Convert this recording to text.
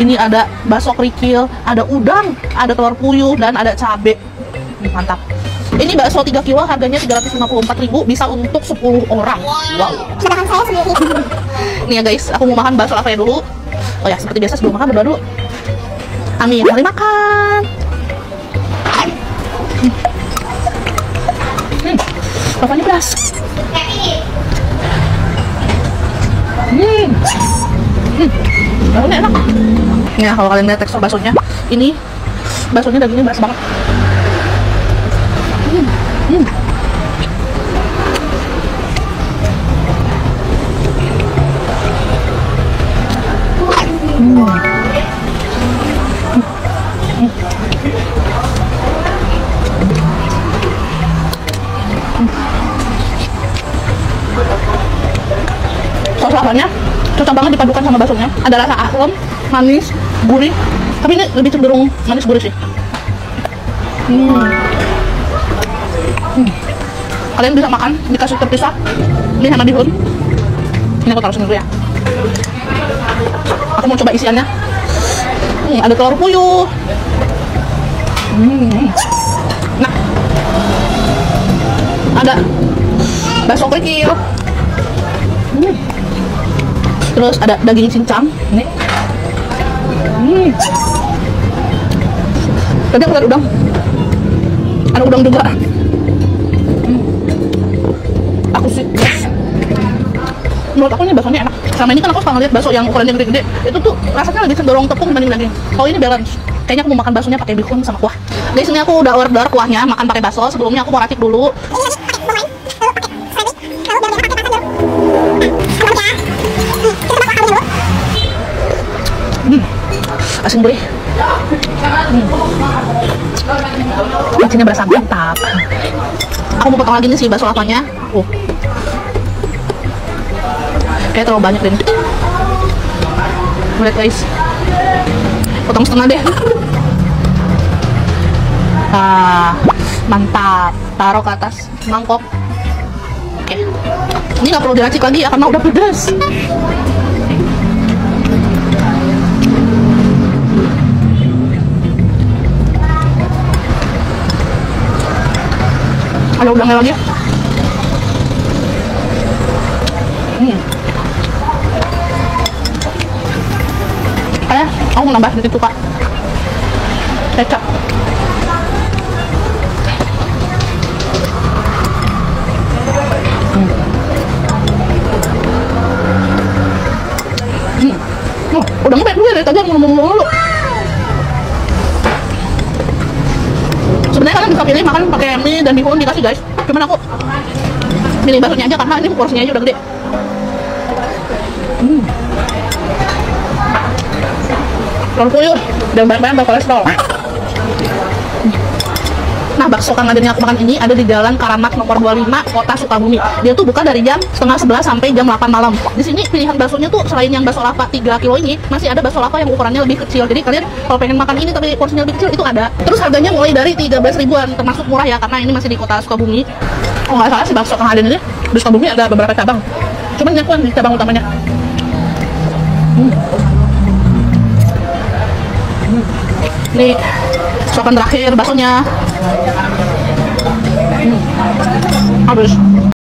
Ini ada bakso kerikil, ada udang, ada telur puyuh, dan ada cabai. Mantap. Ini bakso 3 kilo harganya 354.000, bisa untuk 10 orang. Wow. Sedangkan saya sendiri. Nih ya guys, aku mau makan bakso Alfredo dulu. Oh ya, seperti biasa sebelum makan berdoa dulu. Amin. Mari makan. Rasanya pedas. Rasanya enak. Nah, kalau kalian lihat tekstur baksonya, ini baksonya dagingnya beras banget. Sos lasanya cocok banget dipadukan sama baksonya. Ada rasa asam, manis, gurih. Tapi ini lebih cenderung manis gurih sih. Kalian bisa makan dikasih terpisah. Ini sama bihun. Ini aku taruh sini dulu ya. Aku mau coba isiannya. Ada telur puyuh. Nah, ada bakso kerikil. Terus ada daging cincang. Ini. Tadi aku lihat udang. Ada udang juga. Aku sih, menurut aku ini baksonya enak. Selama ini kan aku suka ngeliat bakso yang ukurannya gede-gede, itu tuh rasanya lebih cenderung tepung dibanding daging. Kalau ini balance. Kayaknya aku mau makan baksonya pakai bihun sama kuah. Di sini aku udah order kuahnya, makan pakai bakso. Sebelumnya aku mau racik dulu. Asin gurih. Asinnya berasa mantap. Aku mau potong lagi nih si bakso lavanya. Kayak terlalu banyak deh. Lihat guys, potong setengah deh. Ah, mantap. Taruh ke atas mangkok. Oke. Ini nggak perlu diracik lagi ya karena udah pedas. Ada udangnya lagi. Kayak aku mau nambah sedikit tuh kak kecap. Udah ngepet dulu ya dari tadi aku ngomong dulu. Sebenarnya kalian bisa pilih makan pakai mie dan bihun dikasih guys, cuman aku pilih baksonya aja karena ini porsinya aja udah gede. Telur puyuh dan banyak-banyak berkolesterol. Nah, bakso Kang Aden yang aku makan ini ada di Jalan Karamak nomor 25, Kota Sukabumi. Dia tuh buka dari jam 10.30 sampai jam 8 malam. Di sini pilihan baksonya tuh selain yang bakso lava 3 kilo ini, masih ada bakso lava yang ukurannya lebih kecil. Jadi kalian kalau pengen makan ini tapi porsinya lebih kecil itu ada. Terus harganya mulai dari 13.000-an, termasuk murah ya karena ini masih di Kota Sukabumi. Oh nggak salah sih bakso Kang Aden ini di Sukabumi ada beberapa cabang. Cuman ini aku yang di cabang utamanya. Nih, sokan terakhir baksonya. Habis.